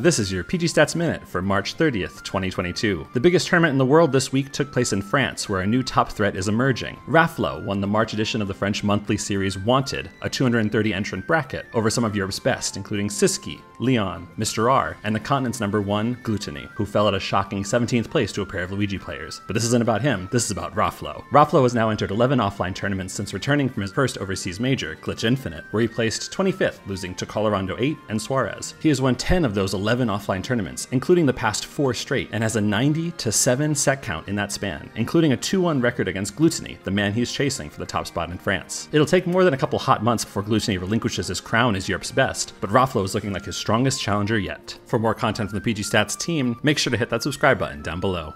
This is your PG Stats Minute for March 30th, 2022. The biggest tournament in the world this week took place in France, where a new top threat is emerging. Raflow won the March edition of the French monthly series Wanted, a 230-entrant bracket, over some of Europe's best, including Siski, Leon, Mr. R, and the continent's #1, Gluttony, who fell at a shocking 17th place to a pair of Luigi players. But this isn't about him, this is about Raflow. Raflow has now entered 11 offline tournaments since returning from his first overseas major, Glitch Infinite, where he placed 25th, losing to Colorado 8 and Suarez. He has won 10 of those 11 offline tournaments, including the past 4 straight, and has a 90-7 set count in that span, including a 2-1 record against Gluttony, the man he's chasing for the top spot in France. It'll take more than a couple hot months before Gluttony relinquishes his crown as Europe's best, but Raflow is looking like his strongest challenger yet. For more content from the PG Stats team, make sure to hit that subscribe button down below.